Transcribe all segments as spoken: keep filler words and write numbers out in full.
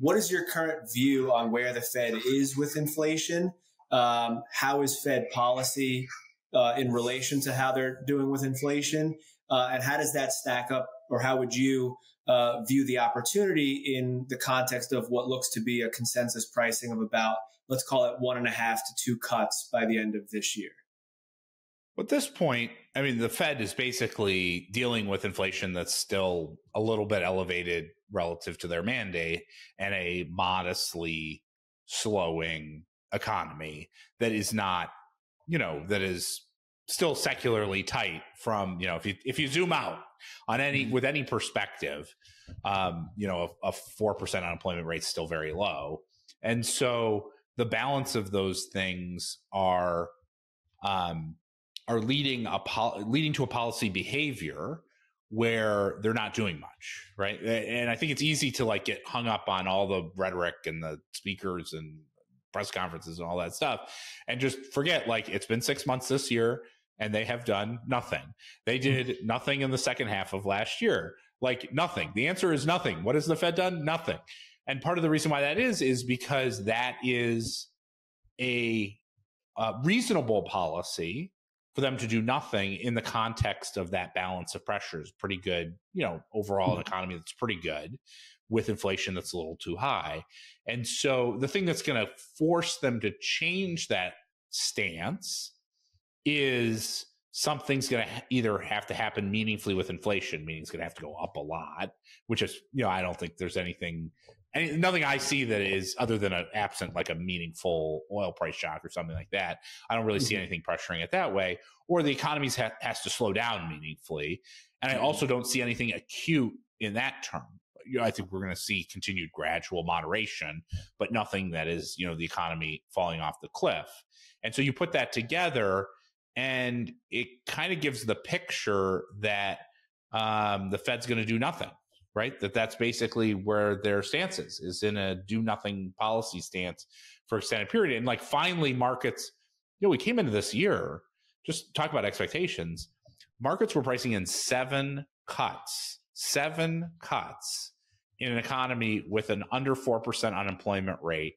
what is your current view on where the Fed is with inflation? Um, how is Fed policy uh, in relation to how they're doing with inflation? Uh, and how does that stack up, or how would you uh, view the opportunity in the context of what looks to be a consensus pricing of about, let's call it one and a half to two cuts by the end of this year? At this point, I mean, the Fed is basically dealing with inflation that's still a little bit elevated relative to their mandate and a modestly slowing economy that is not, you know, that is still secularly tight from, you know, if you, if you zoom out on any, with any perspective, um, you know, a, a four percent unemployment rate is still very low. And so the balance of those things are, um, are leading a pol- leading to a policy behavior where they're not doing much, right? And I think it's easy to like get hung up on all the rhetoric and the speakers and press conferences and all that stuff, and just forget like it's been six months this year and they have done nothing. They did nothing in the second half of last year, like nothing. The answer is nothing. What has the Fed done? Nothing. And part of the reason why that is is because that is a, a reasonable policy for them to do nothing in the context of that balance of pressures. Pretty good, you know, overall an economy that's pretty good with inflation that's a little too high. And so the thing that's going to force them to change that stance is something's going to either have to happen meaningfully with inflation, meaning it's going to have to go up a lot, which is, you know, I don't think there's anything, any, nothing I see that is other than an absent, like a meaningful oil price shock or something like that. I don't really see anything pressuring it that way, or the economy ha- has to slow down meaningfully. And I also don't see anything acute in that term. You know, I think we're going to see continued gradual moderation, but nothing that is, you know, the economy falling off the cliff. And so you put that together, and it kind of gives the picture that um, the Fed's going to do nothing, right? That that's basically where their stance is, is in a do nothing policy stance for extended period. And like finally markets, you know, we came into this year, just talk about expectations, markets were pricing in seven cuts, seven cuts in an economy with an under four percent unemployment rate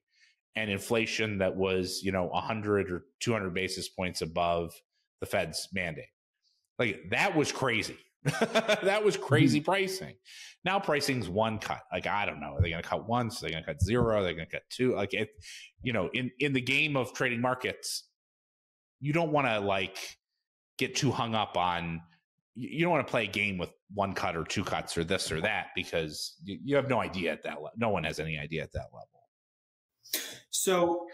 and inflation that was, you know, one hundred or two hundred basis points above the Fed's mandate. Like that was crazy. That was crazy mm-hmm. pricing. Now pricing's one cut. Like, I don't know. Are they going to cut once? Are they going to cut zero? Are they going to cut two? Like it, you know, in, in the game of trading markets, you don't want to like get too hung up on, you don't want to play a game with one cut or two cuts or this or that, because you, you have no idea at that level. No one has any idea at that level. So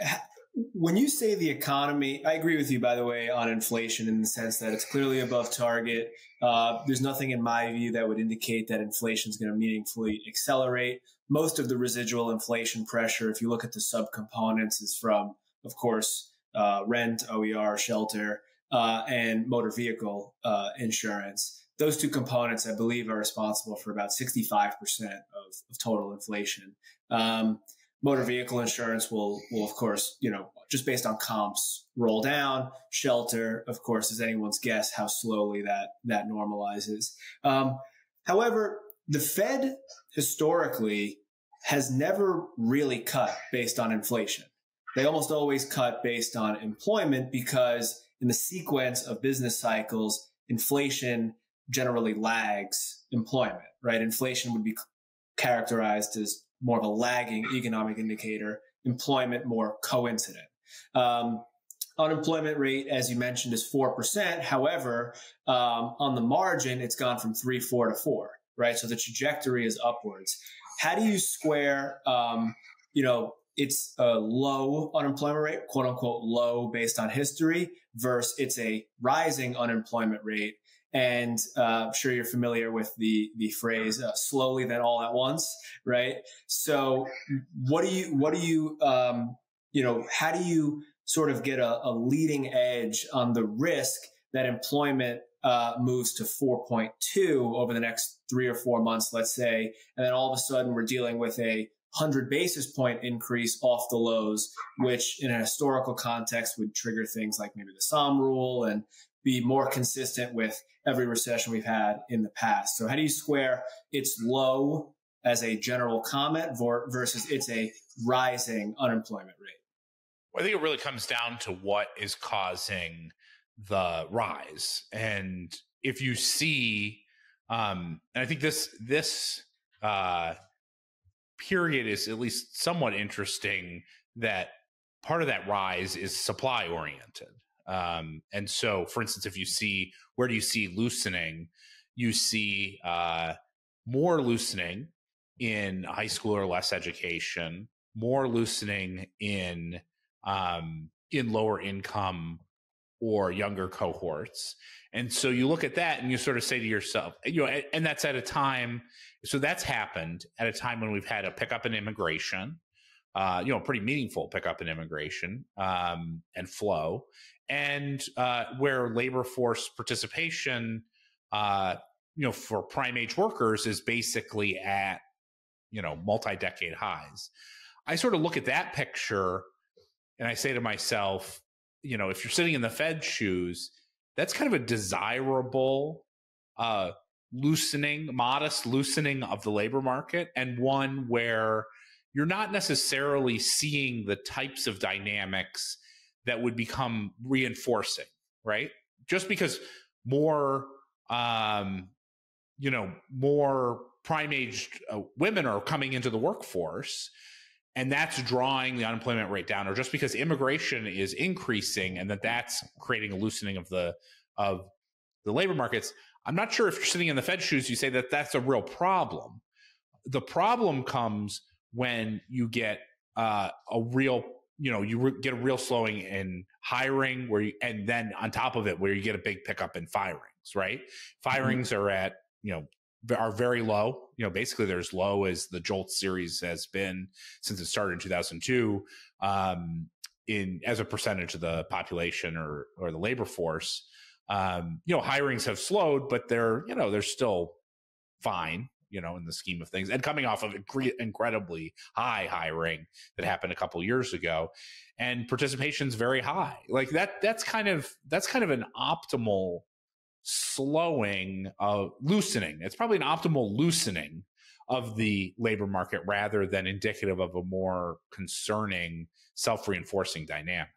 when you say the economy, I agree with you, by the way, on inflation in the sense that it's clearly above target. Uh, there's nothing in my view that would indicate that inflation is going to meaningfully accelerate. Most of the residual inflation pressure, if you look at the subcomponents, is from, of course, uh, rent, O E R, shelter, uh, and motor vehicle uh, insurance. Those two components, I believe, are responsible for about sixty-five percent of, of total inflation. Um, Motor vehicle insurance will, will, of course, you know, just based on comps, roll down. Shelter, of course, is anyone's guess how slowly that that normalizes. Um, however, the Fed historically has never really cut based on inflation. They almost always cut based on employment because in the sequence of business cycles, inflation generally lags employment, right? Inflation would be characterized as more of a lagging economic indicator, employment more coincident. Um, unemployment rate, as you mentioned, is four percent. However, um, on the margin, it's gone from three, four to four, right? So the trajectory is upwards. How do you square, um, you know, it's a low unemployment rate, quote unquote, low based on history versus it's a rising unemployment rate. And uh, I'm sure you're familiar with the the phrase uh, "slowly then all at once," right? So, what do you what do you um, you know? How do you sort of get a, a leading edge on the risk that employment uh, moves to four point two over the next three or four months, let's say, and then all of a sudden we're dealing with a one hundred basis point increase off the lows, which in a historical context would trigger things like maybe the SOM rule and be more consistent with every recession we've had in the past. So how do you square it's low as a general comment versus it's a rising unemployment rate? Well, I think it really comes down to what is causing the rise. And if you see, um, and I think this, this uh, period is at least somewhat interesting, that part of that rise is supply oriented. Um, and so, for instance, if you see, where do you see loosening? You see uh, more loosening in high school or less education, more loosening in um, in lower income or younger cohorts. And so you look at that and you sort of say to yourself, you know, and, and that's at a time. So that's happened at a time when we've had a pickup in immigration, uh, you know, pretty meaningful pickup in immigration um, and flow, and uh, where labor force participation, uh, you know, for prime age workers is basically at, you know, multi-decade highs. I sort of look at that picture and I say to myself, you know, if you're sitting in the Fed's shoes, that's kind of a desirable uh, loosening, modest loosening of the labor market, and one where you're not necessarily seeing the types of dynamics that would become reinforcing, right? Just because more, um, you know, more prime-aged uh, women are coming into the workforce, and that's drawing the unemployment rate down, or just because immigration is increasing and that that's creating a loosening of the of the labor markets. I'm not sure if you're sitting in the Fed shoes, you say that that's a real problem. The problem comes when you get uh, a real, you know, you re- get a real slowing in hiring, where you, and then on top of it, where you get a big pickup in firings, right? Firings mm-hmm. are at, you know, are very low, you know, basically they're as low as the JOLTS series has been since it started in two thousand two, um, in as a percentage of the population or, or the labor force. Um, you know, hirings have slowed, but they're, you know, they're still fine, you know, in the scheme of things, and coming off of incre- incredibly high hiring that happened a couple of years ago, and participation's very high. Like that, that's kind of, that's kind of an optimal slowing of loosening. It's probably an optimal loosening of the labor market rather than indicative of a more concerning self-reinforcing dynamic.